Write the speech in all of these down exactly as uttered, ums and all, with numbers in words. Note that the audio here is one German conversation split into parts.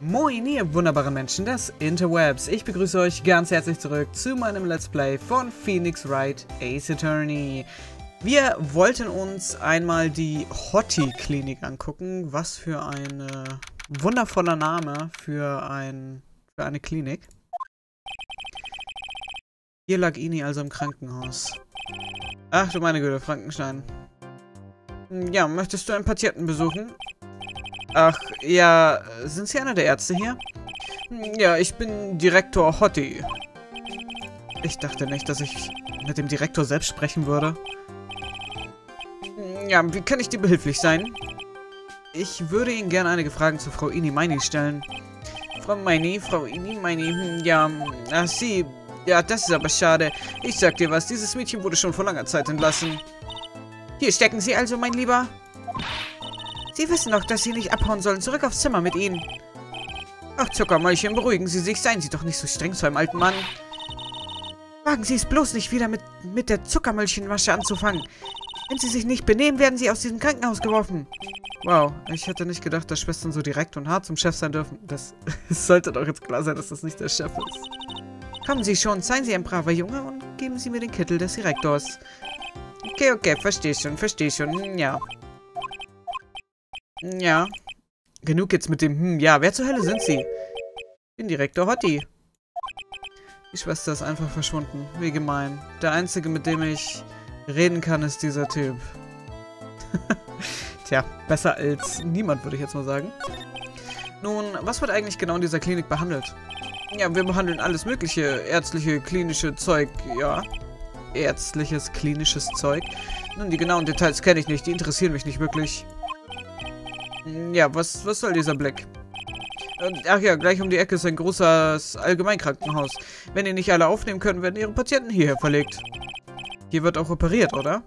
Moin ihr wunderbaren Menschen des Interwebs, ich begrüße euch ganz herzlich zurück zu meinem Let's Play von Phoenix Wright, Ace Attorney. Wir wollten uns einmal die Hotti-Klinik angucken, was für ein äh, wundervoller Name für, ein, für eine Klinik. Hier lag Ini also im Krankenhaus. Ach du meine Güte, Frankenstein. Ja, möchtest du einen Patienten besuchen? Ach, ja, sind Sie einer der Ärzte hier? Ja, ich bin Direktor Hotti. Ich dachte nicht, dass ich mit dem Direktor selbst sprechen würde. Ja, wie kann ich dir behilflich sein? Ich würde Ihnen gerne einige Fragen zu Frau Ini Miney stellen. Frau Miney, Frau Ini Miney, ja, ach sie, ja, das ist aber schade. Ich sag dir was, dieses Mädchen wurde schon vor langer Zeit entlassen. Hier stecken Sie also, mein Lieber. Sie wissen doch, dass Sie nicht abhauen sollen. Zurück aufs Zimmer mit Ihnen. Ach, Zuckermäulchen, beruhigen Sie sich. Seien Sie doch nicht so streng zu einem alten Mann. Wagen Sie es bloß nicht wieder mit, mit der Zuckermäulchenmasche anzufangen. Wenn Sie sich nicht benehmen, werden Sie aus diesem Krankenhaus geworfen. Wow, ich hätte nicht gedacht, dass Schwestern so direkt und hart zum Chef sein dürfen. Das sollte doch jetzt klar sein, dass das nicht der Chef ist. Kommen Sie schon, seien Sie ein braver Junge und geben Sie mir den Kittel des Direktors. Okay, okay, verstehe schon, verstehe schon, ja. Ja. Genug jetzt mit dem Hm. Ja, wer zur Hölle sind Sie? Ich bin Direktor Hotti. Die Schwester ist einfach verschwunden. Wie gemein. Der Einzige, mit dem ich reden kann, ist dieser Typ. Tja, besser als niemand, würde ich jetzt mal sagen. Nun, was wird eigentlich genau in dieser Klinik behandelt? Ja, wir behandeln alles mögliche. Ärztliche, klinische Zeug, ja. Ärztliches, klinisches Zeug. Nun, die genauen Details kenne ich nicht. Die interessieren mich nicht wirklich. Ja, was, was soll dieser Blick? Ach ja, gleich um die Ecke ist ein großes Allgemeinkrankenhaus. Wenn ihr nicht alle aufnehmen könnt, werden ihre Patienten hierher verlegt. Hier wird auch operiert, oder?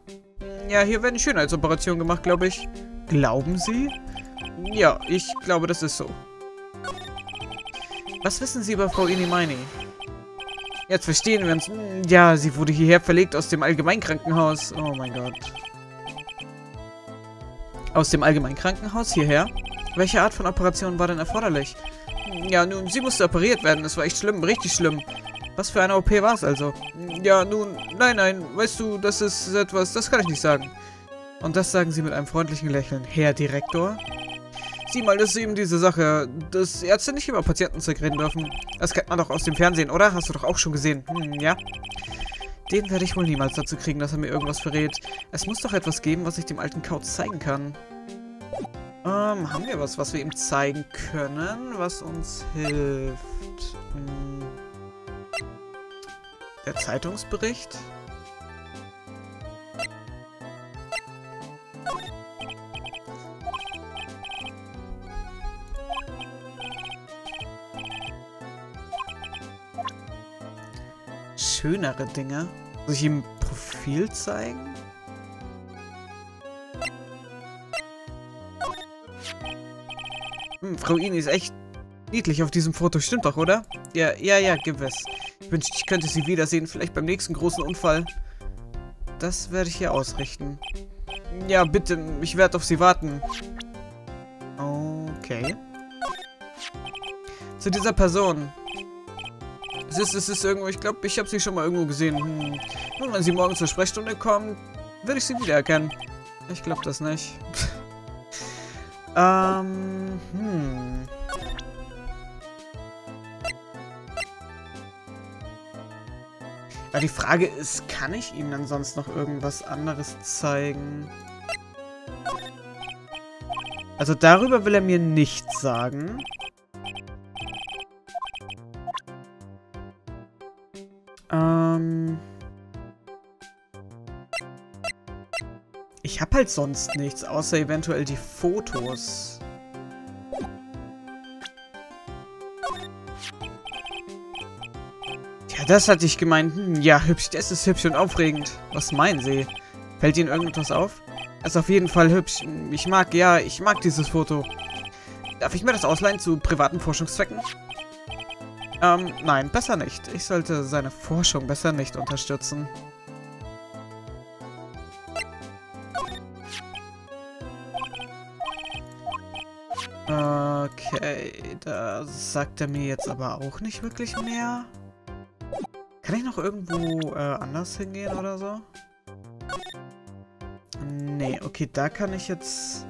Ja, hier werden Schönheitsoperationen gemacht, glaube ich. Glauben Sie? Ja, ich glaube, das ist so. Was wissen Sie über Frau Ini Miney? Jetzt verstehen wir uns. Ja, sie wurde hierher verlegt aus dem Allgemeinkrankenhaus. Oh mein Gott. Aus dem allgemeinen Krankenhaus hierher? Welche Art von Operation war denn erforderlich? Ja, nun, sie musste operiert werden. Das war echt schlimm, richtig schlimm. Was für eine O P war es also? Ja, nun, nein, nein, weißt du, das ist etwas, das kann ich nicht sagen. Und das sagen sie mit einem freundlichen Lächeln. Herr Direktor? Sieh mal, das ist eben diese Sache, dass Ärzte nicht über Patientenzeug reden dürfen. Das kennt man doch aus dem Fernsehen, oder? Hast du doch auch schon gesehen. Hm, ja. Den werde ich wohl niemals dazu kriegen, dass er mir irgendwas verrät. Es muss doch etwas geben, was ich dem alten Kauz zeigen kann. Ähm, haben wir was, was wir ihm zeigen können, was uns hilft? Hm. Der Zeitungsbericht? Schönere Dinge. Soll ich ihm ein Profil zeigen? Hm, Frau Ini ist echt niedlich auf diesem Foto. Stimmt doch, oder? Ja, ja, ja, gewiss. Ich wünschte, ich könnte sie wiedersehen. Vielleicht beim nächsten großen Unfall. Das werde ich hier ausrichten. Ja, bitte. Ich werde auf sie warten. Okay. Zu dieser Person. Es ist, es ist irgendwo, ich glaube, ich habe sie schon mal irgendwo gesehen. Hm. Nun, wenn sie morgen zur Sprechstunde kommt, würde ich sie wiedererkennen. Ich glaube das nicht. ähm, hm. Ja, die Frage ist, kann ich Ihnen dann sonst noch irgendwas anderes zeigen? Also darüber will er mir nichts sagen. Ähm. Ich habe halt sonst nichts, außer eventuell die Fotos. Ja, das hatte ich gemeint. Hm, ja, hübsch, das ist hübsch und aufregend. Was meinen Sie? Fällt Ihnen irgendetwas auf? Das ist auf jeden Fall hübsch. Ich mag, ja, ich mag dieses Foto. Darf ich mir das ausleihen zu privaten Forschungszwecken? Ähm, nein, besser nicht. Ich sollte seine Forschung besser nicht unterstützen. Äh... Okay, da sagt er mir jetzt aber auch nicht wirklich mehr. Kann ich noch irgendwo äh, anders hingehen oder so? Nee, okay, da kann ich jetzt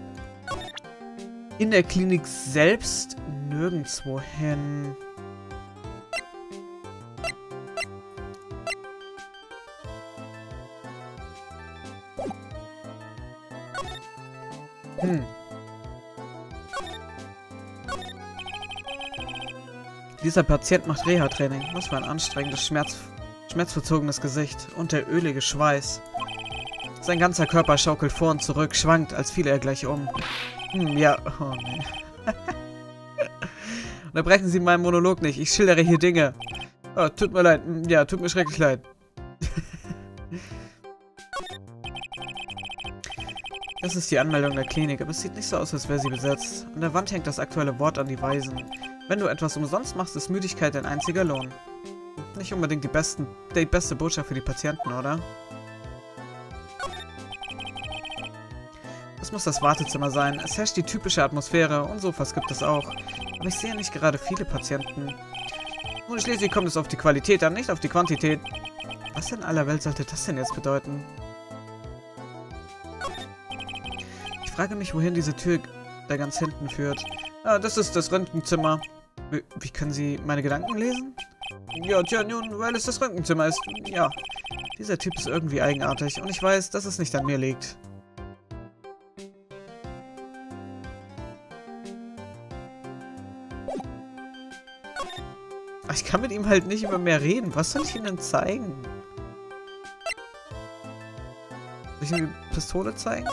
in der Klinik selbst nirgendwo hin. Hm. Dieser Patient macht Reha-Training. Was für ein anstrengendes, schmerz schmerzverzogenes Gesicht. Und der ölige Schweiß. Sein ganzer Körper schaukelt vor und zurück, schwankt, als fiele er gleich um. Hm, ja. Oh, nee. Unterbrechen Sie meinen Monolog nicht. Ich schildere hier Dinge. Oh, tut mir leid. Ja, tut mir schrecklich leid. Das ist die Anmeldung der Klinik, aber es sieht nicht so aus, als wäre sie besetzt. An der Wand hängt das aktuelle Wort an die Weisen. Wenn du etwas umsonst machst, ist Müdigkeit dein einziger Lohn. Nicht unbedingt die, besten, die beste Botschaft für die Patienten, oder? Es muss das Wartezimmer sein. Es herrscht die typische Atmosphäre und Sofas gibt es auch. Aber ich sehe nicht gerade viele Patienten. Nun schließlich kommt es auf die Qualität an, nicht auf die Quantität. Was in aller Welt sollte das denn jetzt bedeuten? Ich frage mich, wohin diese Tür da ganz hinten führt. Ah, das ist das Röntgenzimmer. Wie, wie können Sie meine Gedanken lesen? Ja, tja, nun, weil es das Röntgenzimmer ist. Ja, dieser Typ ist irgendwie eigenartig und ich weiß, dass es nicht an mir liegt. Ich kann mit ihm halt nicht über mehr reden. Was soll ich ihm denn zeigen? Soll ich ihm die Pistole zeigen?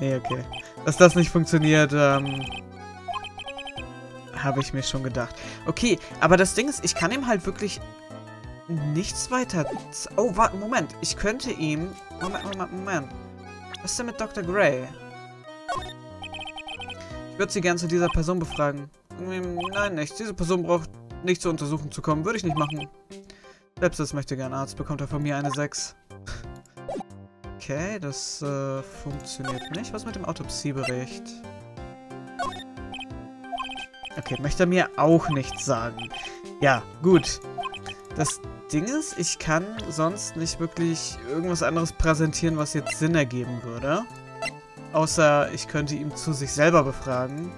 Nee, okay. Dass das nicht funktioniert, ähm, habe ich mir schon gedacht. Okay, aber das Ding ist, ich kann ihm halt wirklich nichts weiter... Oh, warte, Moment. Ich könnte ihm... Moment, Moment, Moment. Was ist denn mit Doktor Gray? Ich würde Sie gern zu dieser Person befragen. Nein, nichts. Diese Person braucht nicht zur Untersuchung zu kommen. Würde ich nicht machen. Selbst das möchte gern Arzt. Bekommt er von mir eine sechs. Okay, das äh, funktioniert nicht. Was mit dem Autopsiebericht? Okay, möchte er mir auch nichts sagen. Ja, gut. Das Ding ist, ich kann sonst nicht wirklich irgendwas anderes präsentieren, was jetzt Sinn ergeben würde. Außer, ich könnte ihn zu sich selber befragen.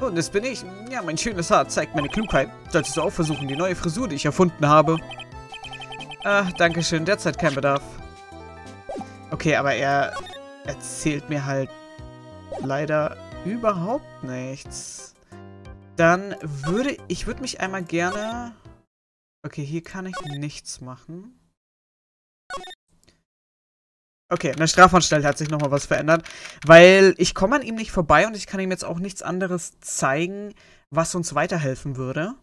Und das bin ich. Ja, mein schönes Haar zeigt meine Klugheit. Solltest du auch versuchen, die neue Frisur, die ich erfunden habe. Ah, danke schön. Derzeit kein Bedarf. Okay, aber er erzählt mir halt leider überhaupt nichts. Dann würde... Ich würde mich einmal gerne... Okay, hier kann ich nichts machen. Okay, in der Strafanstalt hat sich nochmal was verändert. Weil ich komme an ihm nicht vorbei und ich kann ihm jetzt auch nichts anderes zeigen, was uns weiterhelfen würde.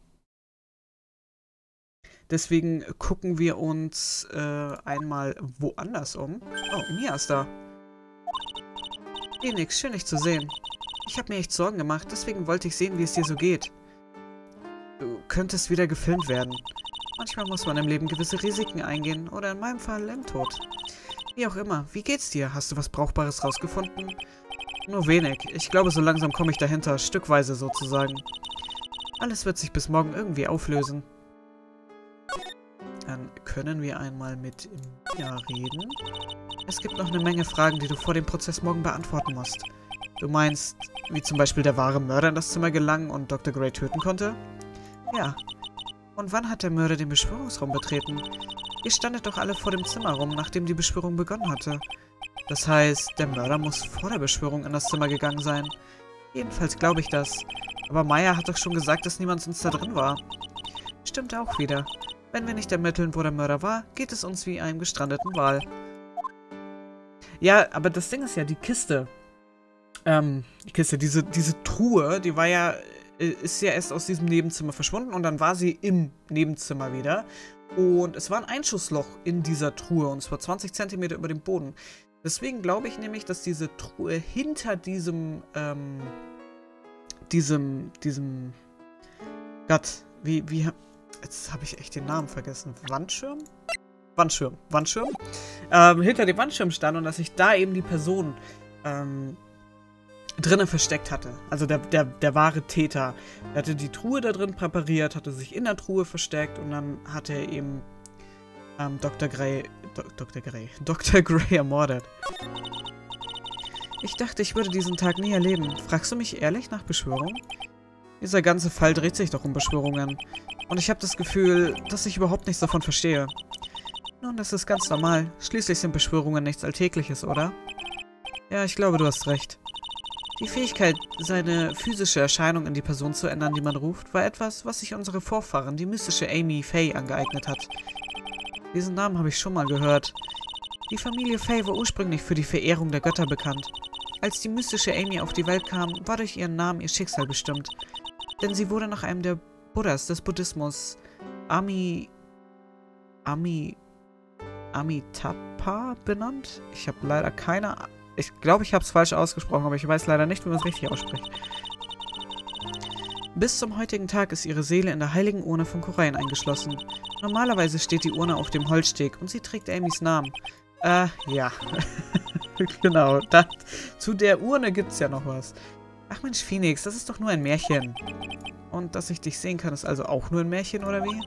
Deswegen gucken wir uns äh, einmal woanders um. Oh, Mia ist da. Hey, Nick, schön, dich zu sehen. Ich habe mir echt Sorgen gemacht, deswegen wollte ich sehen, wie es dir so geht. Du könntest wieder gefilmt werden. Manchmal muss man im Leben gewisse Risiken eingehen oder in meinem Fall im Tod. Wie auch immer, wie geht's dir? Hast du was Brauchbares rausgefunden? Nur wenig. Ich glaube, so langsam komme ich dahinter, stückweise sozusagen. Alles wird sich bis morgen irgendwie auflösen. Dann können wir einmal mit Mia reden. Es gibt noch eine Menge Fragen, die du vor dem Prozess morgen beantworten musst. Du meinst, wie zum Beispiel der wahre Mörder in das Zimmer gelang und Doktor Gray töten konnte? Ja. Und wann hat der Mörder den Beschwörungsraum betreten? Ihr standet doch alle vor dem Zimmer rum, nachdem die Beschwörung begonnen hatte. Das heißt, der Mörder muss vor der Beschwörung in das Zimmer gegangen sein. Jedenfalls glaube ich das. Aber Maya hat doch schon gesagt, dass niemand sonst da drin war. Stimmt auch wieder. Wenn wir nicht ermitteln, wo der Mörder war, geht es uns wie einem gestrandeten Wal. Ja, aber das Ding ist ja, die Kiste. Ähm, die Kiste, diese, diese Truhe, die war ja, ist ja erst aus diesem Nebenzimmer verschwunden und dann war sie im Nebenzimmer wieder. Und es war ein Einschussloch in dieser Truhe und zwar zwanzig Zentimeter über dem Boden. Deswegen glaube ich nämlich, dass diese Truhe hinter diesem, ähm, diesem, diesem, Gott, wie, wie, jetzt habe ich echt den Namen vergessen. Wandschirm? Wandschirm. Wandschirm. Ähm, hinter dem Wandschirm stand und dass ich da eben die Person ähm, drinnen versteckt hatte. Also der, der, der wahre Täter. Er hatte die Truhe da drin präpariert, hatte sich in der Truhe versteckt und dann hat er eben ähm, Doktor Gray, Do Doktor Gray, Doktor Gray ermordet. Ich dachte, ich würde diesen Tag nie erleben. Fragst du mich ehrlich nach Beschwörung? Dieser ganze Fall dreht sich doch um Beschwörungen. Und ich habe das Gefühl, dass ich überhaupt nichts davon verstehe. Nun, das ist ganz normal. Schließlich sind Beschwörungen nichts Alltägliches, oder? Ja, ich glaube, du hast recht. Die Fähigkeit, seine physische Erscheinung in die Person zu ändern, die man ruft, war etwas, was sich unsere Vorfahren, die mystische Ami Fey, angeeignet hat. Diesen Namen habe ich schon mal gehört. Die Familie Fey war ursprünglich für die Verehrung der Götter bekannt. Als die mystische Ami auf die Welt kam, war durch ihren Namen ihr Schicksal bestimmt. Denn sie wurde nach einem der Buddhas des Buddhismus, Ami... Ami... Amitabha benannt? Ich habe leider keine... Ich glaube, ich habe es falsch ausgesprochen, aber ich weiß leider nicht, wie man es richtig ausspricht. Bis zum heutigen Tag ist ihre Seele in der heiligen Urne von Korain eingeschlossen. Normalerweise steht die Urne auf dem Holzsteg und sie trägt Amis Namen. Äh, ja. Genau, das, zu der Urne gibt es ja noch was. Ach Mensch, Phoenix, das ist doch nur ein Märchen. Und dass ich dich sehen kann, ist also auch nur ein Märchen, oder wie?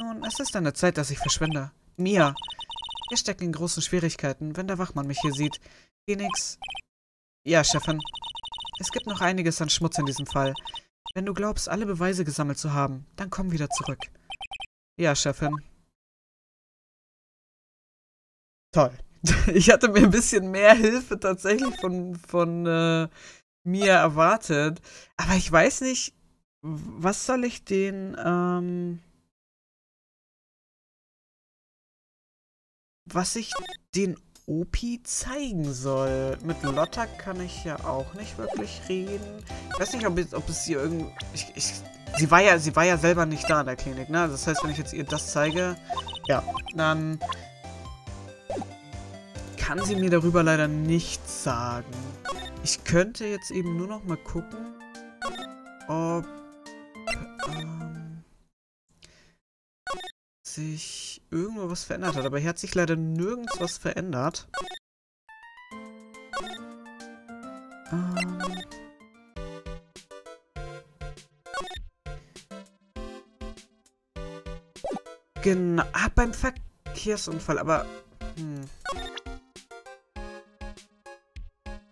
Nun, es ist an der Zeit, dass ich verschwinde. Mia, wir stecken in großen Schwierigkeiten, wenn der Wachmann mich hier sieht. Phoenix? Ja, Chefin. Es gibt noch einiges an Schmutz in diesem Fall. Wenn du glaubst, alle Beweise gesammelt zu haben, dann komm wieder zurück. Ja, Chefin. Toll. Ich hatte mir ein bisschen mehr Hilfe tatsächlich von, von äh, mir erwartet. Aber ich weiß nicht, was soll ich den... Ähm was ich den Opi zeigen soll. Mit Lotta kann ich ja auch nicht wirklich reden. Ich weiß nicht, ob, jetzt, ob es hier irgend... Ich, ich, sie, war ja, sie war ja selber nicht da in der Klinik, ne? Das heißt, wenn ich jetzt ihr das zeige, ja, dann kann sie mir darüber leider nichts sagen. Ich könnte jetzt eben nur noch mal gucken, ob ähm, sich irgendwo was verändert hat, aber hier hat sich leider nirgends was verändert. Ähm genau, ah, beim Verkehrsunfall, aber hm.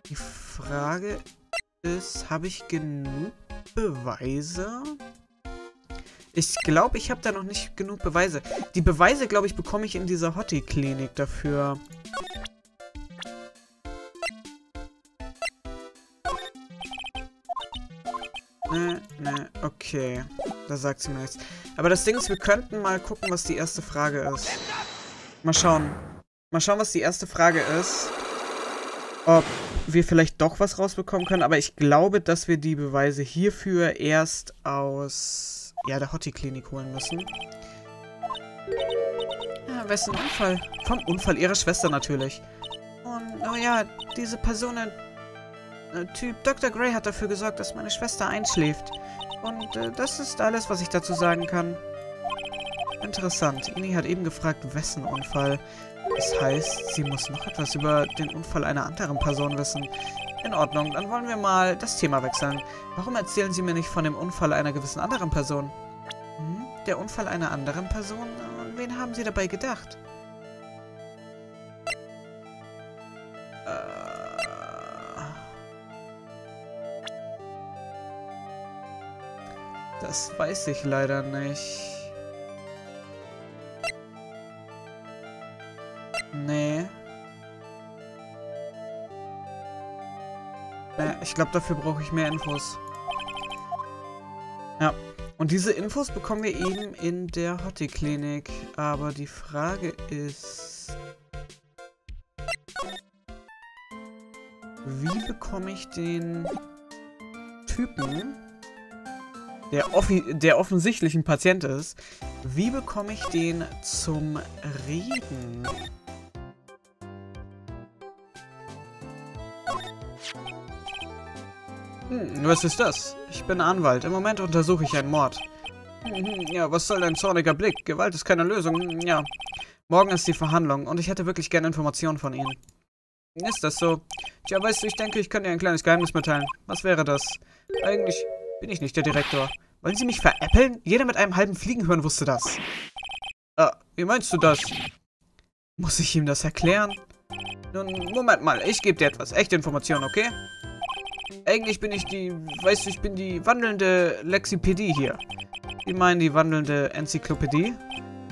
Die Frage ist, habe ich genug Beweise? Ich glaube, ich habe da noch nicht genug Beweise. Die Beweise, glaube ich, bekomme ich in dieser Hotti-Klinik dafür. Ne, ne, okay. Da sagt sie mir nichts. Aber das Ding ist, wir könnten mal gucken, was die erste Frage ist. Mal schauen. Mal schauen, was die erste Frage ist. Ob wir vielleicht doch was rausbekommen können. Aber ich glaube, dass wir die Beweise hierfür erst aus... ja, der Hotti-Klinik holen müssen. Ja, wessen Unfall? Vom Unfall ihrer Schwester natürlich. Und, oh ja, diese Person, äh, Typ Doktor Gray hat dafür gesorgt, dass meine Schwester einschläft. Und äh, das ist alles, was ich dazu sagen kann. Interessant. Ini hat eben gefragt, wessen Unfall. Das heißt, sie muss noch etwas über den Unfall einer anderen Person wissen. In Ordnung, dann wollen wir mal das Thema wechseln. Warum erzählen Sie mir nicht von dem Unfall einer gewissen anderen Person? Hm? Der Unfall einer anderen Person? An wen haben Sie dabei gedacht? Das weiß ich leider nicht. Nee. Ich glaube, dafür brauche ich mehr Infos. Ja. Und diese Infos bekommen wir eben in der Hotti-Klinik. Aber die Frage ist... wie bekomme ich den Typen, der, offi der offensichtlich ein Patient ist, wie bekomme ich den zum Reden? Hm, was ist das? Ich bin Anwalt. Im Moment untersuche ich einen Mord. Ja, was soll dein zorniger Blick? Gewalt ist keine Lösung. Ja. Morgen ist die Verhandlung und ich hätte wirklich gerne Informationen von Ihnen. Ist das so? Tja, weißt du, ich denke, ich kann dir ein kleines Geheimnis mitteilen. Was wäre das? Eigentlich bin ich nicht der Direktor. Wollen Sie mich veräppeln? Jeder mit einem halben Fliegenhirn wusste das. Ah, wie meinst du das? Muss ich ihm das erklären? Nun, Moment mal, ich gebe dir etwas. Echte Informationen, okay? Eigentlich bin ich die, weißt du, ich bin die wandelnde Lexipädie hier. Die meinen die wandelnde Enzyklopädie?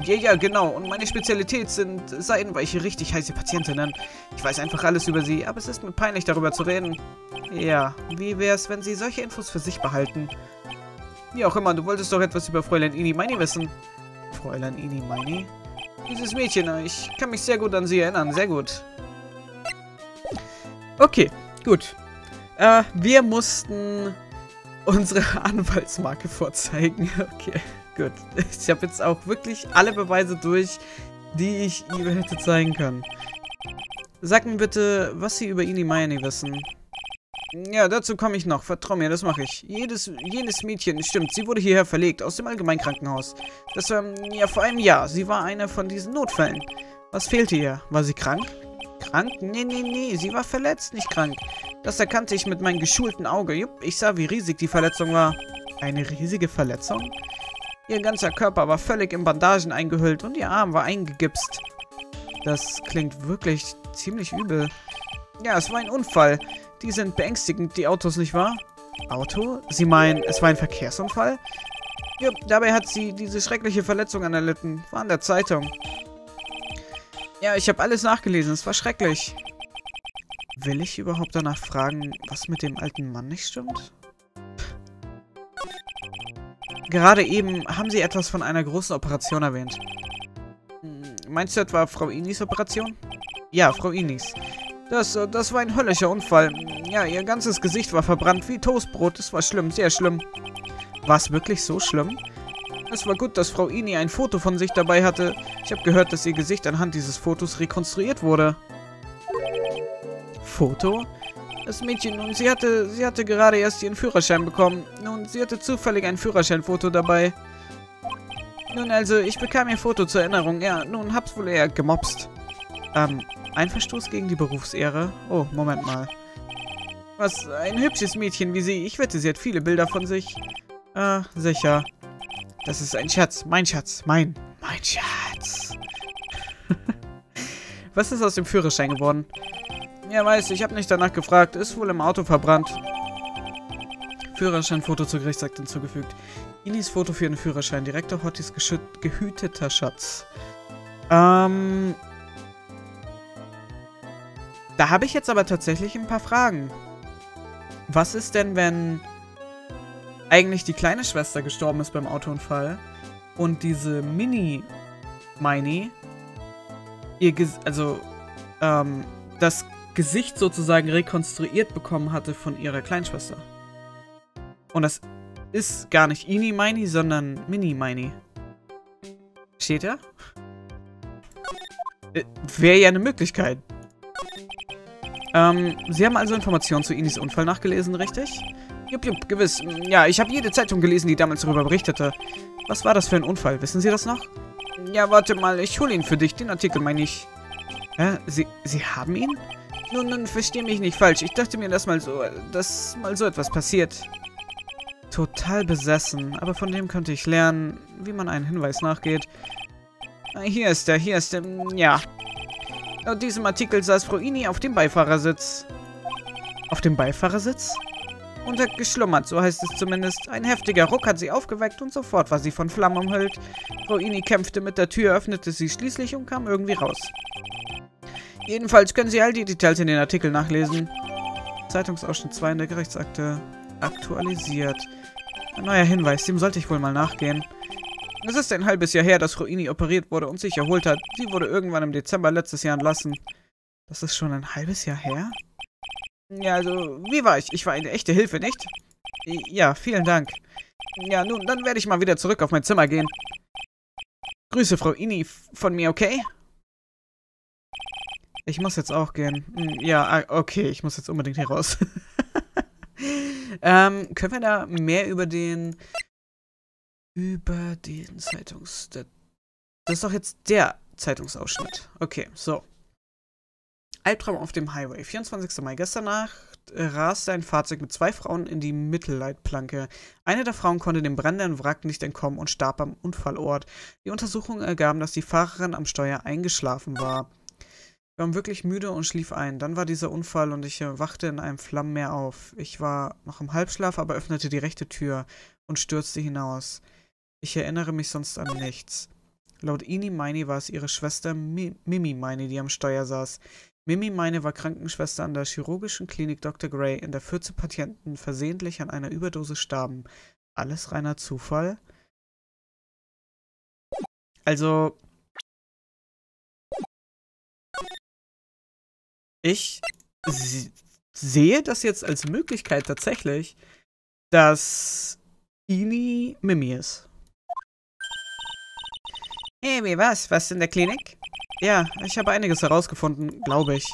Ja, ja, genau. Und meine Spezialität sind seidenweiche, richtig heiße Patientinnen. Ich weiß einfach alles über sie, aber es ist mir peinlich, darüber zu reden. Ja, wie wär's, wenn sie solche Infos für sich behalten? Wie auch immer, du wolltest doch etwas über Fräulein Ini Miney wissen. Fräulein Ini Miney? Dieses Mädchen, ich kann mich sehr gut an sie erinnern, sehr gut. Okay, gut. Äh, wir mussten unsere Anwaltsmarke vorzeigen. Okay, gut. Ich habe jetzt auch wirklich alle Beweise durch, die ich ihm hätte zeigen können. Sag mir bitte, was Sie über Ini Miney wissen. Ja, dazu komme ich noch. Vertrau mir, das mache ich. Jedes, jenes Mädchen, stimmt, sie wurde hierher verlegt, aus dem Allgemeinkrankenhaus. Das war, ja, vor einem Jahr. Sie war eine von diesen Notfällen. Was fehlte ihr? War sie krank? Krank? Nee, nee, nee, sie war verletzt, nicht krank. Das erkannte ich mit meinem geschulten Auge. Jupp, ich sah, wie riesig die Verletzung war. Eine riesige Verletzung? Ihr ganzer Körper war völlig in Bandagen eingehüllt und ihr Arm war eingegipst. Das klingt wirklich ziemlich übel. Ja, es war ein Unfall. Die sind beängstigend, die Autos, nicht wahr? Auto? Sie meinen, es war ein Verkehrsunfall? Jupp, dabei hat sie diese schreckliche Verletzung erlitten. War in der Zeitung. Ja, ich habe alles nachgelesen. Es war schrecklich. Will ich überhaupt danach fragen, was mit dem alten Mann nicht stimmt? Gerade eben haben Sie etwas von einer großen Operation erwähnt. Meinst du etwa Frau Inis Operation? Ja, Frau Inis. Das, das war ein höllischer Unfall. Ja, ihr ganzes Gesicht war verbrannt wie Toastbrot. Es war schlimm, sehr schlimm. War es wirklich so schlimm? Es war gut, dass Frau Ini ein Foto von sich dabei hatte. Ich habe gehört, dass ihr Gesicht anhand dieses Fotos rekonstruiert wurde. Foto? Das Mädchen, nun, sie hatte, sie hatte gerade erst ihren Führerschein bekommen. Nun, sie hatte zufällig ein Führerscheinfoto dabei. Nun also, ich bekam ihr Foto zur Erinnerung. Ja, nun hab's wohl eher gemobst. Ähm, ein Verstoß gegen die Berufsehre? Oh, Moment mal. Was, ein hübsches Mädchen wie sie. Ich wette, sie hat viele Bilder von sich. Ah, sicher. Das ist ein Schatz. Mein Schatz. Mein. Mein Schatz. Was ist aus dem Führerschein geworden? Ja, weiß, ich habe nicht danach gefragt. Ist wohl im Auto verbrannt. Führerscheinfoto zu Gerichtsakt hinzugefügt. Inis Foto für den Führerschein. Direktor Hottis gehüteter Schatz. Ähm. Da habe ich jetzt aber tatsächlich ein paar Fragen. Was ist denn, wenn eigentlich die kleine Schwester gestorben ist beim Autounfall und diese Mini Miney ihr Ges also ähm, das Gesicht sozusagen rekonstruiert bekommen hatte von ihrer Kleinschwester. Und das ist gar nicht Ini Miney, sondern Mini Miney. Steht da? Äh, Wäre ja eine Möglichkeit. Ähm, Sie haben also Informationen zu Inis Unfall nachgelesen, richtig? Jupp, jupp, gewiss. Ja, ich habe jede Zeitung gelesen, die damals darüber berichtete. Was war das für ein Unfall? Wissen Sie das noch? Ja, warte mal, ich hole ihn für dich. Den Artikel meine ich. Hä? Sie, Sie haben ihn? Nun, nun, verstehe mich nicht falsch. Ich dachte mir, dass mal so, dass mal so etwas passiert. Total besessen. Aber von dem konnte ich lernen, wie man einen Hinweis nachgeht. Hier ist er, hier ist er. Ja. Laut diesem Artikel saß Frau Ini auf dem Beifahrersitz. Auf dem Beifahrersitz? Und hat geschlummert, so heißt es zumindest. Ein heftiger Ruck hat sie aufgeweckt und sofort war sie von Flammen umhüllt. Frau Ini kämpfte mit der Tür, öffnete sie schließlich und kam irgendwie raus. Jedenfalls können Sie all die Details in den Artikel nachlesen. Zeitungsausschnitt zwei in der Gerichtsakte. Aktualisiert. Ein neuer Hinweis, dem sollte ich wohl mal nachgehen. Es ist ein halbes Jahr her, dass Frau Ini operiert wurde und sich erholt hat. Sie wurde irgendwann im Dezember letztes Jahr entlassen. Das ist schon ein halbes Jahr her? Ja, also, wie war ich? Ich war eine echte Hilfe, nicht? Ja, vielen Dank. Ja, nun, dann werde ich mal wieder zurück auf mein Zimmer gehen. Grüße, Frau Ini, von mir, okay? Ich muss jetzt auch gehen. Ja, okay, ich muss jetzt unbedingt hier raus. ähm, können wir da mehr über den... Über den Zeitungs... Das ist doch jetzt der Zeitungsausschnitt. Okay, so. Albtraum auf dem Highway. vierundzwanzigster Mai. Gestern Nacht äh, raste ein Fahrzeug mit zwei Frauen in die Mittelleitplanke. Eine der Frauen konnte dem brennenden Wrack nicht entkommen und starb am Unfallort. Die Untersuchungen ergaben, dass die Fahrerin am Steuer eingeschlafen war. Ich war wirklich müde und schlief ein. Dann war dieser Unfall und ich äh, wachte in einem Flammenmeer auf. Ich war noch im Halbschlaf, aber öffnete die rechte Tür und stürzte hinaus. Ich erinnere mich sonst an nichts. Laut Ini Miney war es ihre Schwester Mi Mimi Miney, die am Steuer saß. Mimi Miney war Krankenschwester an der chirurgischen Klinik Doktor Gray, in der vierzehn Patienten versehentlich an einer Überdosis starben. Alles reiner Zufall? Also... Ich sehe das jetzt als Möglichkeit tatsächlich, dass Ini Mimi ist. Hey, wie war's? Warst du in der Klinik? Ja, ich habe einiges herausgefunden, glaube ich.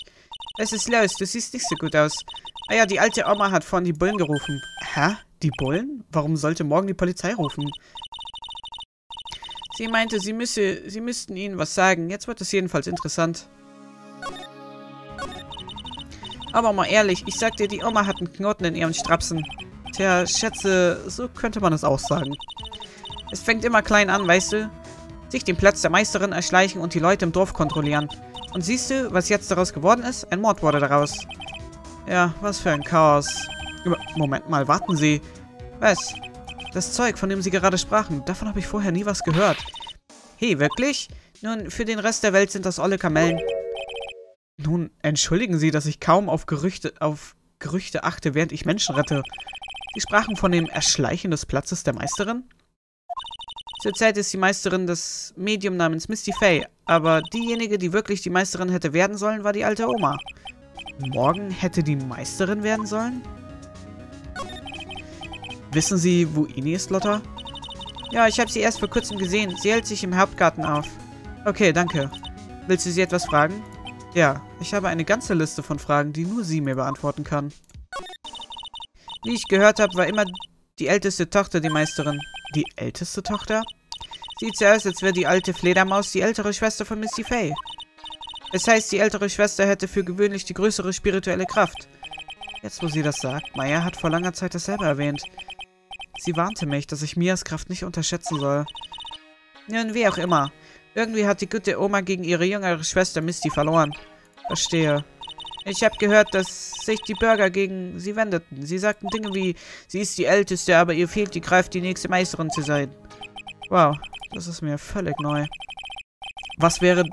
Was ist los? Du siehst nicht so gut aus. Ah ja, die alte Oma hat vorhin die Bullen gerufen. Hä? Die Bullen? Warum sollte morgen die Polizei rufen? Sie meinte, sie müsse, sie müssten ihnen was sagen. Jetzt wird es jedenfalls interessant. Aber mal ehrlich, ich sag dir, die Oma hat einen Knoten in ihren Strapsen. Tja, Schätze, so könnte man es auch sagen. Es fängt immer klein an, weißt du? Sich den Platz der Meisterin erschleichen und die Leute im Dorf kontrollieren. Und siehst du, was jetzt daraus geworden ist? Ein Mord wurde daraus. Ja, was für ein Chaos. Moment mal, warten Sie. Was? Das Zeug, von dem Sie gerade sprachen, davon habe ich vorher nie was gehört. Hey, wirklich? Nun, für den Rest der Welt sind das olle Kamellen. Nun, entschuldigen Sie, dass ich kaum auf Gerüchte, auf Gerüchte achte, während ich Menschen rette. Sie sprachen von dem Erschleichen des Platzes der Meisterin? Zurzeit ist die Meisterin das Medium namens Misty Fey, aber diejenige, die wirklich die Meisterin hätte werden sollen, war die alte Oma. Morgen hätte die Meisterin werden sollen? Wissen Sie, wo Ini ist, Lotta? Ja, ich habe sie erst vor kurzem gesehen. Sie hält sich im Hauptgarten auf. Okay, danke. Willst du sie etwas fragen? Ja, ich habe eine ganze Liste von Fragen, die nur sie mir beantworten kann. Wie ich gehört habe, war immer die älteste Tochter die Meisterin. Die älteste Tochter? Sieht so aus, als wäre die alte Fledermaus die ältere Schwester von Misty Fey. Es heißt, die ältere Schwester hätte für gewöhnlich die größere spirituelle Kraft. Jetzt, wo sie das sagt, Maya hat vor langer Zeit das selber erwähnt. Sie warnte mich, dass ich Mias Kraft nicht unterschätzen soll. Nun, wie auch immer. Irgendwie hat die gute Oma gegen ihre jüngere Schwester Misty verloren. Verstehe. Ich habe gehört, dass sich die Bürger gegen sie wendeten. Sie sagten Dinge wie, sie ist die Älteste, aber ihr fehlt die Kraft, die nächste Meisterin zu sein. Wow, das ist mir völlig neu. Was wäre,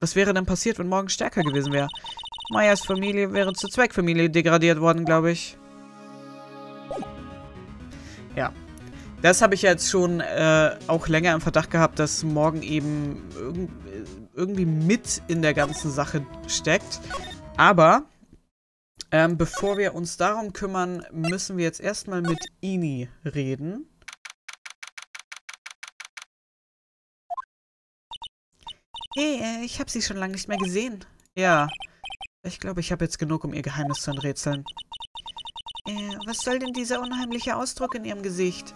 was wäre denn passiert, wenn morgen stärker gewesen wäre? Mayas Familie wäre zur Zweckfamilie degradiert worden, glaube ich. Ja. Das habe ich jetzt schon äh, auch länger im Verdacht gehabt, dass Morgan eben irg irgendwie mit in der ganzen Sache steckt. Aber ähm, bevor wir uns darum kümmern, müssen wir jetzt erstmal mit Ini reden. Hey, ich habe sie schon lange nicht mehr gesehen. Ja, ich glaube, ich habe jetzt genug, um ihr Geheimnis zu enträtseln. Äh, was soll denn dieser unheimliche Ausdruck in ihrem Gesicht?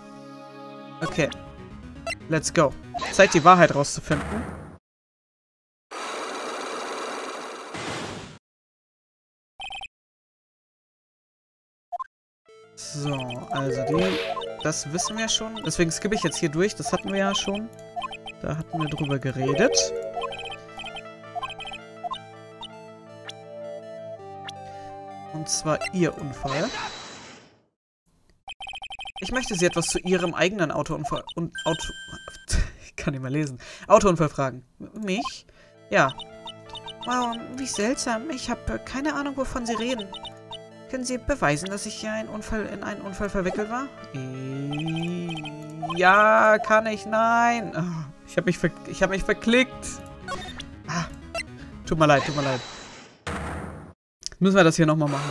Okay, let's go. Zeit, die Wahrheit rauszufinden. So, also die, das wissen wir schon. Deswegen skippe ich jetzt hier durch, das hatten wir ja schon. Da hatten wir drüber geredet. Und zwar ihr Unfall. Ich möchte Sie etwas zu Ihrem eigenen Autounfall und Auto... Ich kann nicht mehr lesen. Autounfall fragen. Mich? Ja. Wow, wie seltsam. Ich habe keine Ahnung, wovon Sie reden. Können Sie beweisen, dass ich hier einen Unfall, in einen Unfall verwickelt war? Ja, kann ich. Nein. Oh, ich habe mich, ver ich hab mich verklickt. Ah, tut mir leid, tut mir leid. Müssen wir das hier nochmal machen.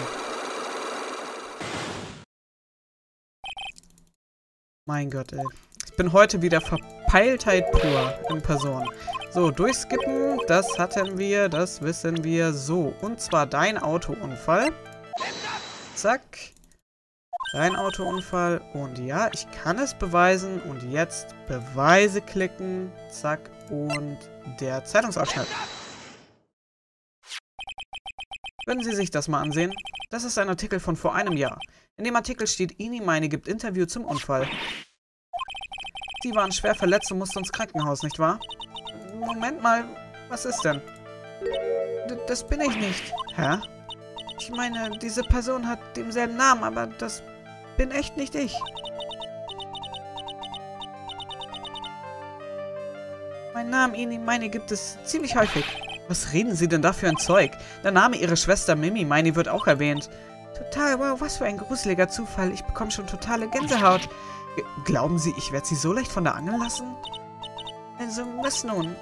Mein Gott, ey. Ich bin heute wieder Verpeiltheit pur in Person. So, durchskippen. Das hatten wir, das wissen wir. So, und zwar dein Autounfall. Zack. Dein Autounfall. Und ja, ich kann es beweisen. Und jetzt Beweise klicken. Zack. Und der Zeitungsausschnitt. Würden Sie sich das mal ansehen? Das ist ein Artikel von vor einem Jahr. In dem Artikel steht, Ini Miney gibt Interview zum Unfall. Sie waren schwer verletzt und mussten ins Krankenhaus, nicht wahr? Moment mal, was ist denn? D- das bin ich nicht. Hä? Ich meine, diese Person hat denselben Namen, aber das bin echt nicht ich. Mein Name Ini Miney gibt es ziemlich häufig. Was reden Sie denn da für ein Zeug? Der Name Ihrer Schwester Mimi Miney wird auch erwähnt. Total, wow, was für ein gruseliger Zufall. Ich bekomme schon totale Gänsehaut. G- Glauben Sie, ich werde Sie so leicht von der Angel lassen? Also, was nun?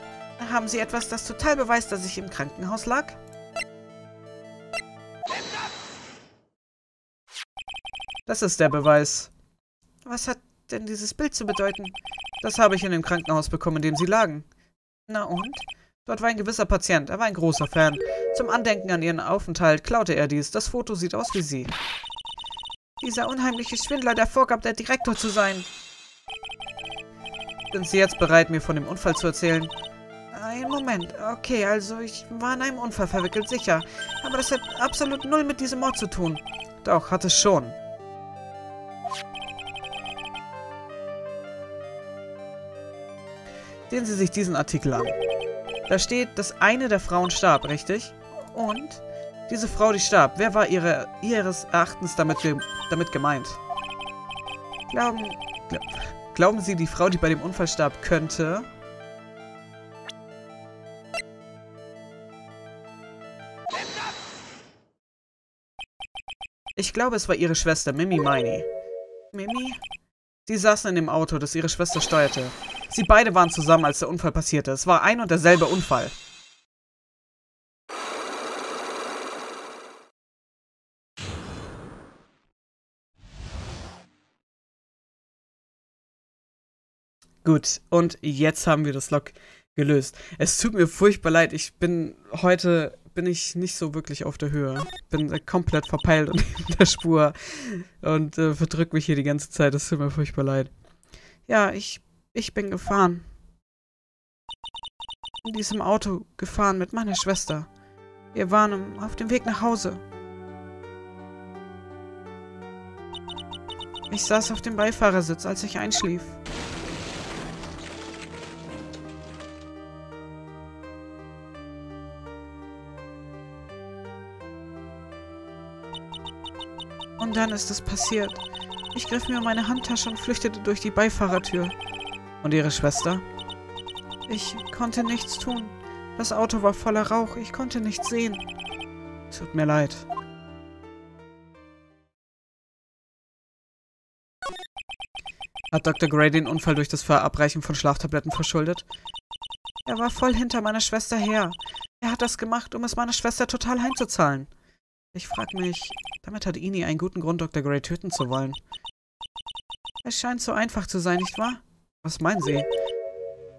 Haben Sie etwas, das total beweist, dass ich im Krankenhaus lag? Das ist der Beweis. Was hat denn dieses Bild zu bedeuten? Das habe ich in dem Krankenhaus bekommen, in dem Sie lagen. Na und? Dort war ein gewisser Patient, er war ein großer Fan. Zum Andenken an ihren Aufenthalt klaute er dies. Das Foto sieht aus wie sie. Dieser unheimliche Schwindler, der vorgab, der Direktor zu sein. Sind Sie jetzt bereit, mir von dem Unfall zu erzählen? Einen Moment. Okay, also ich war in einem Unfall verwickelt, sicher. Aber das hat absolut null mit diesem Mord zu tun. Doch, hat es schon. Sehen Sie sich diesen Artikel an. Da steht, dass eine der Frauen starb, richtig? Und diese Frau, die starb, wer war ihre, ihres Erachtens damit, ge damit gemeint? Glauben, glaub, glauben Sie, die Frau, die bei dem Unfall starb, könnte... Ich glaube, es war ihre Schwester, Mimi Miney. Mimi? Die saßen in dem Auto, das ihre Schwester steuerte. Sie beide waren zusammen, als der Unfall passierte. Es war ein und derselbe Unfall. Gut, und jetzt haben wir das Log gelöst. Es tut mir furchtbar leid, ich bin heute... bin ich nicht so wirklich auf der Höhe. Bin äh, komplett verpeilt und in der Spur und äh, verdrück mich hier die ganze Zeit. Das tut mir furchtbar leid. Ja, ich, ich bin gefahren. In diesem Auto gefahren mit meiner Schwester. Wir waren um, auf dem Weg nach Hause. Ich saß auf dem Beifahrersitz, als ich einschlief. Und dann ist es passiert. Ich griff mir meine Handtasche und flüchtete durch die Beifahrertür. Und ihre Schwester? Ich konnte nichts tun. Das Auto war voller Rauch. Ich konnte nichts sehen. Tut mir leid. Hat Doktor Gray den Unfall durch das Verabreichen von Schlaftabletten verschuldet? Er war voll hinter meiner Schwester her. Er hat das gemacht, um es meiner Schwester total heimzuzahlen. Ich frage mich, damit hat Ini einen guten Grund, Doktor Gray töten zu wollen. Es scheint so einfach zu sein, nicht wahr? Was meinen Sie?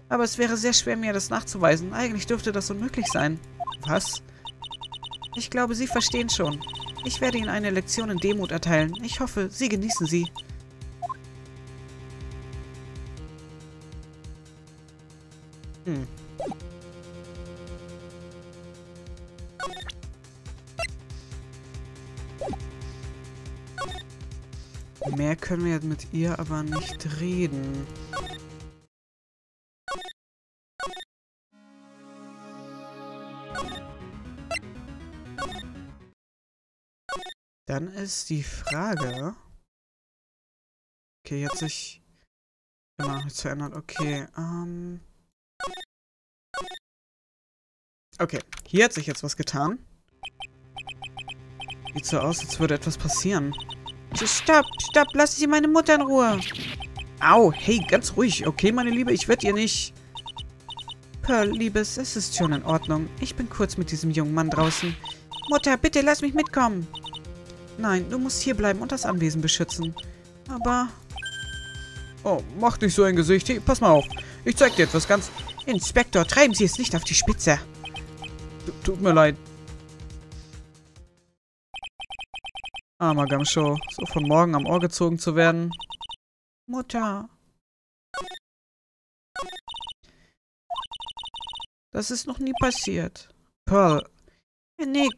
Aber es wäre sehr schwer, mir das nachzuweisen. Eigentlich dürfte das unmöglich sein. Was? Ich glaube, Sie verstehen schon. Ich werde Ihnen eine Lektion in Demut erteilen. Ich hoffe, Sie genießen sie. Hm. Mehr können wir mit ihr aber nicht reden. Dann ist die Frage... Okay, jetzt sich... Genau, jetzt verändert. Okay, ähm... Okay, hier hat sich jetzt was getan. Sieht so aus, als würde etwas passieren. Stopp, stopp, lassen Sie meine Mutter in Ruhe. Au, hey, ganz ruhig. Okay, meine Liebe, ich werde ihr nicht... Pearl, Liebes, es ist schon in Ordnung. Ich bin kurz mit diesem jungen Mann draußen. Mutter, bitte lass mich mitkommen. Nein, du musst hier bleiben und das Anwesen beschützen. Aber... Oh, mach nicht so ein Gesicht. Hey, pass mal auf. Ich zeig dir etwas ganz... Inspektor, treiben Sie es nicht auf die Spitze. T- tut mir leid. Armer Gamshow, so von morgen am Ohr gezogen zu werden. Mutter. Das ist noch nie passiert. Pearl. Nick.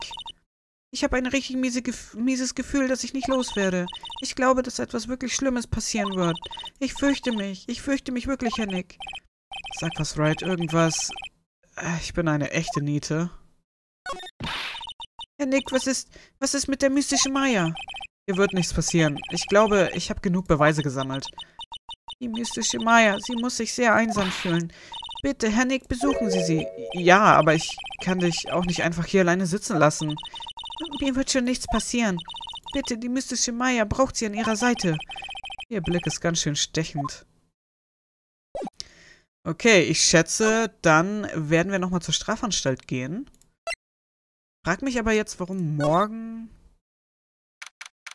Ich habe ein richtig miese Gef- mieses Gefühl, dass ich nicht loswerde. Ich glaube, dass etwas wirklich Schlimmes passieren wird. Ich fürchte mich. Ich fürchte mich wirklich, Herr Nick. Sag was, Wright. Irgendwas. Ich bin eine echte Niete. Herr Nick, was ist, was ist mit der mystischen Maya? Ihr wird nichts passieren. Ich glaube, ich habe genug Beweise gesammelt. Die mystische Maya, sie muss sich sehr einsam fühlen. Bitte, Herr Nick, besuchen Sie sie. Ja, aber ich kann dich auch nicht einfach hier alleine sitzen lassen. Mir wird schon nichts passieren. Bitte, die mystische Maya braucht sie an ihrer Seite. Ihr Blick ist ganz schön stechend. Okay, ich schätze, dann werden wir nochmal zur Strafanstalt gehen. Frag mich aber jetzt, warum Morgan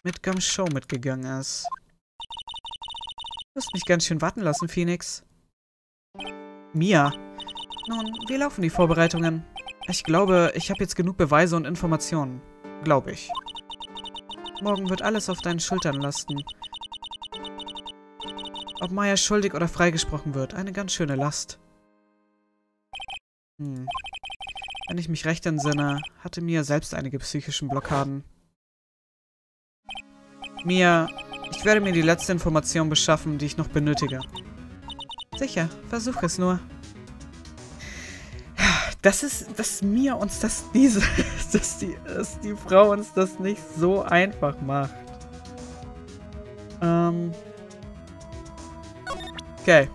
mit Gum Show mitgegangen ist. Du hast mich ganz schön warten lassen, Phoenix. Mia. Nun, wie laufen die Vorbereitungen? Ich glaube, ich habe jetzt genug Beweise und Informationen. Glaube ich. Morgen wird alles auf deinen Schultern lasten. Ob Maya schuldig oder freigesprochen wird. Eine ganz schöne Last. Hm. Wenn ich mich recht entsinne, hatte Mia selbst einige psychische Blockaden. Mia, ich werde mir die letzte Information beschaffen, die ich noch benötige. Sicher, versuch es nur. Das ist, dass Mia uns das, diese, dass die, dass die Frau uns das nicht so einfach macht. Ähm. Okay.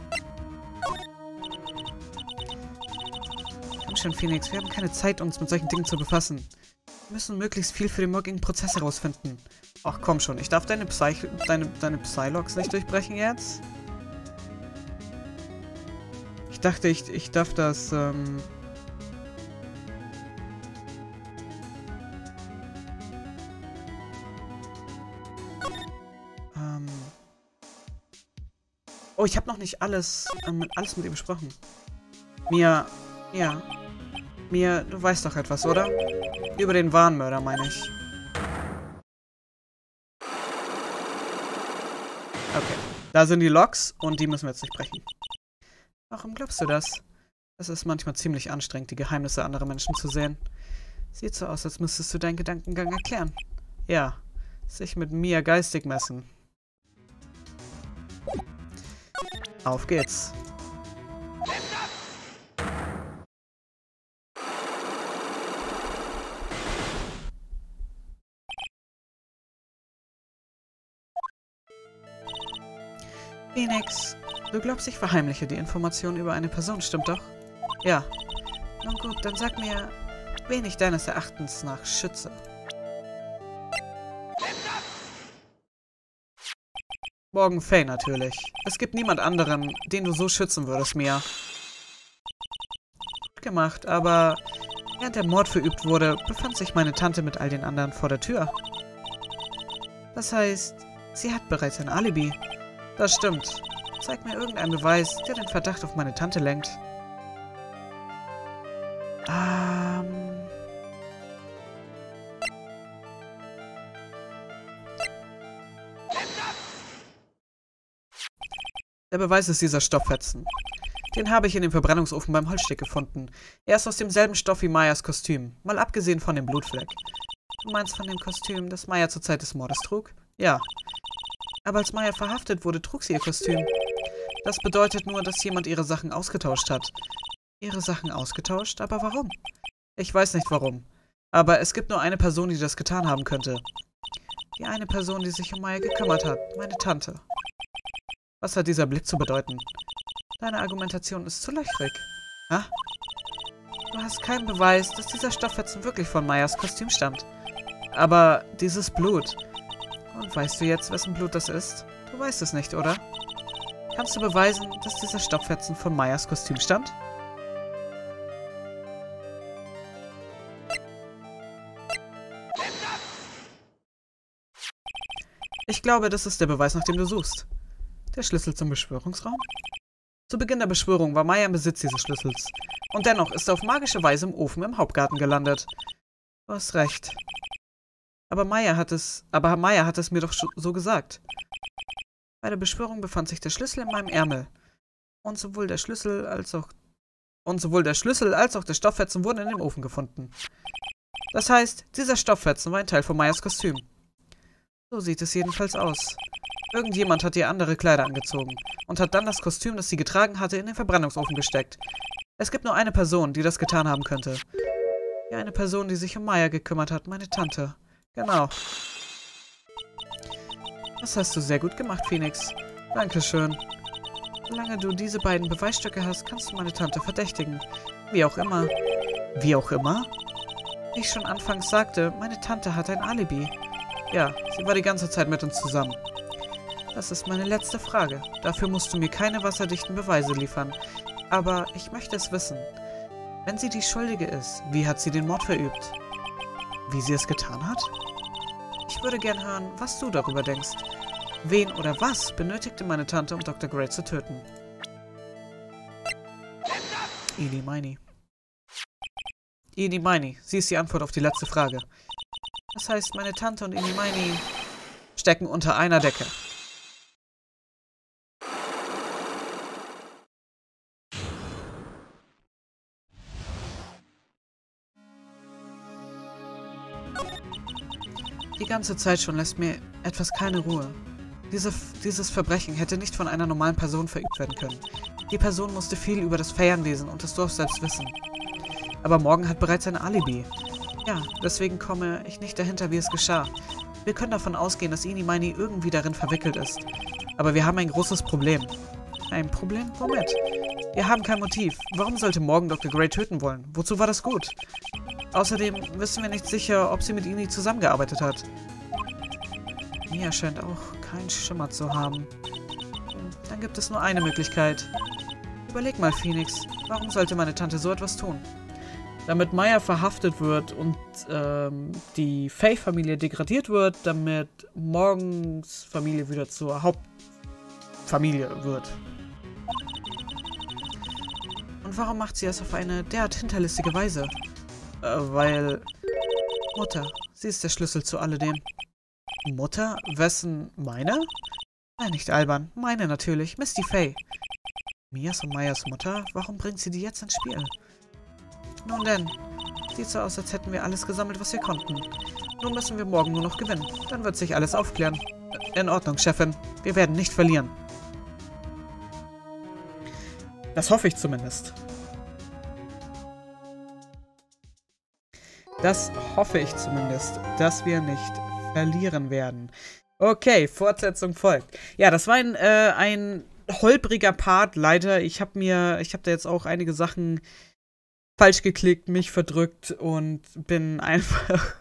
Komm schon, Phoenix, wir haben keine Zeit, uns mit solchen Dingen zu befassen. Wir müssen möglichst viel für den morgigen Prozess herausfinden. Ach komm schon, ich darf deine, Psy deine, deine Psylocks nicht durchbrechen jetzt? Ich dachte, ich, ich darf das, ähm... Oh, ich habe noch nicht alles, ähm, alles mit ihr besprochen. Mia, ja. Mia, du weißt doch etwas, oder? Über den Wahnmörder, meine ich. Okay, da sind die Logs und die müssen wir jetzt nicht brechen. Warum glaubst du das? Es ist manchmal ziemlich anstrengend, die Geheimnisse anderer Menschen zu sehen. Sieht so aus, als müsstest du deinen Gedankengang erklären. Ja, sich mit Mia geistig messen. Auf geht's. Phoenix, du glaubst, ich verheimliche die Informationen über eine Person, stimmt doch? Ja. Nun gut, dann sag mir, wen ich deines Erachtens nach schütze. Morgan Fey natürlich. Es gibt niemand anderen, den du so schützen würdest, Mia. Gut gemacht, aber während der Mord verübt wurde, befand sich meine Tante mit all den anderen vor der Tür. Das heißt, sie hat bereits ein Alibi. Das stimmt. Zeig mir irgendeinen Beweis, der den Verdacht auf meine Tante lenkt. Ähm... Der Beweis ist dieser Stofffetzen. Den habe ich in dem Verbrennungsofen beim Holzsteg gefunden. Er ist aus demselben Stoff wie Mayas Kostüm, mal abgesehen von dem Blutfleck. Du meinst von dem Kostüm, das Maya zur Zeit des Mordes trug? Ja. Aber als Maya verhaftet wurde, trug sie ihr Kostüm. Das bedeutet nur, dass jemand ihre Sachen ausgetauscht hat. Ihre Sachen ausgetauscht? Aber warum? Ich weiß nicht warum. Aber es gibt nur eine Person, die das getan haben könnte. Die eine Person, die sich um Maya gekümmert hat. Meine Tante. Was hat dieser Blick zu bedeuten? Deine Argumentation ist zu löchrig. Ha? Du hast keinen Beweis, dass dieser Stofffetzen wirklich von Mayas Kostüm stammt. Aber dieses Blut. Und weißt du jetzt, wessen Blut das ist? Du weißt es nicht, oder? Kannst du beweisen, dass dieser Stofffetzen von Mayas Kostüm stammt? Ich glaube, das ist der Beweis, nach dem du suchst. Der Schlüssel zum Beschwörungsraum? Zu Beginn der Beschwörung war Maya im Besitz dieses Schlüssels. Und dennoch ist er auf magische Weise im Ofen im Hauptgarten gelandet. Du hast recht. Aber Maya hat es, aber Maya hat es mir doch so gesagt. Bei der Beschwörung befand sich der Schlüssel in meinem Ärmel. Und sowohl der Schlüssel als auch, und sowohl der Schlüssel als auch der Stofffetzen wurden in dem Ofen gefunden. Das heißt, dieser Stofffetzen war ein Teil von Mayas Kostüm. So sieht es jedenfalls aus. Irgendjemand hat ihr andere Kleider angezogen und hat dann das Kostüm, das sie getragen hatte, in den Verbrennungsofen gesteckt. Es gibt nur eine Person, die das getan haben könnte. Die eine Person, die sich um Maya gekümmert hat, meine Tante. Genau. Das hast du sehr gut gemacht, Phoenix. Dankeschön. Solange du diese beiden Beweisstücke hast, kannst du meine Tante verdächtigen. Wie auch immer. Wie auch immer? Wie ich schon anfangs sagte, meine Tante hat ein Alibi. Ja, sie war die ganze Zeit mit uns zusammen. Das ist meine letzte Frage. Dafür musst du mir keine wasserdichten Beweise liefern. Aber ich möchte es wissen. Wenn sie die Schuldige ist, wie hat sie den Mord verübt? Wie sie es getan hat? Ich würde gern hören, was du darüber denkst. Wen oder was benötigte meine Tante, um Doktor Gray zu töten? Ini Miney. Ini Miney. Sie ist die Antwort auf die letzte Frage. Das heißt, meine Tante und Ini Miney stecken unter einer Decke. Die ganze Zeit schon lässt mir etwas keine Ruhe. Diese, dieses Verbrechen hätte nicht von einer normalen Person verübt werden können. Die Person musste viel über das Feiernwesen und das Dorf selbst wissen. Aber Morgan hat bereits ein Alibi. Ja, deswegen komme ich nicht dahinter, wie es geschah. Wir können davon ausgehen, dass Ini Miney irgendwie darin verwickelt ist. Aber wir haben ein großes Problem. Ein Problem? Womit? Wir haben kein Motiv. Warum sollte Morgan Doktor Gray töten wollen? Wozu war das gut? Außerdem wissen wir nicht sicher, ob sie mit Ini zusammengearbeitet hat. Mia scheint auch keinen Schimmer zu haben. Dann gibt es nur eine Möglichkeit. Überleg mal, Phoenix, warum sollte meine Tante so etwas tun? Damit Maya verhaftet wird und ähm, die Fey-Familie degradiert wird, damit Morgans Familie wieder zur Hauptfamilie wird. Und warum macht sie das auf eine derart hinterlistige Weise? Äh, weil... Mutter. Sie ist der Schlüssel zu alledem. Mutter? Wessen? Meine? Nein, nicht albern. Meine natürlich. Misty Fey. Mias und Mayas Mutter? Warum bringt sie die jetzt ins Spiel? Nun denn. Sieht so aus, als hätten wir alles gesammelt, was wir konnten. Nun müssen wir morgen nur noch gewinnen. Dann wird sich alles aufklären. In Ordnung, Chefin. Wir werden nicht verlieren. Das hoffe ich zumindest. Das hoffe ich zumindest, dass wir nicht verlieren werden. Okay, Fortsetzung folgt. Ja, das war ein, äh, ein holpriger Part, leider. Ich habe mir, ich habe da jetzt auch einige Sachen falsch geklickt, mich verdrückt und bin einfach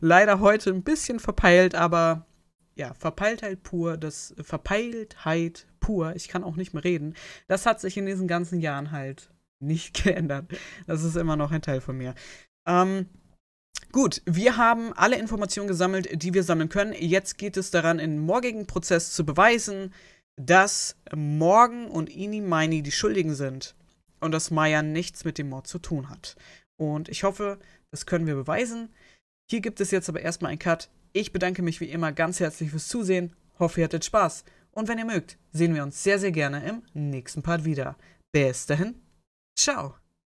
leider heute ein bisschen verpeilt, aber ja, Verpeiltheit pur, das Verpeiltheit pur, ich kann auch nicht mehr reden, das hat sich in diesen ganzen Jahren halt nicht geändert. Das ist immer noch ein Teil von mir. Ähm, Gut, wir haben alle Informationen gesammelt, die wir sammeln können. Jetzt geht es daran, im morgigen Prozess zu beweisen, dass Morgan und Ini Miney die Schuldigen sind und dass Maya nichts mit dem Mord zu tun hat. Und ich hoffe, das können wir beweisen. Hier gibt es jetzt aber erstmal einen Cut. Ich bedanke mich wie immer ganz herzlich fürs Zusehen. Hoffe, ihr hattet Spaß. Und wenn ihr mögt, sehen wir uns sehr, sehr gerne im nächsten Part wieder. Bis dahin, ciao!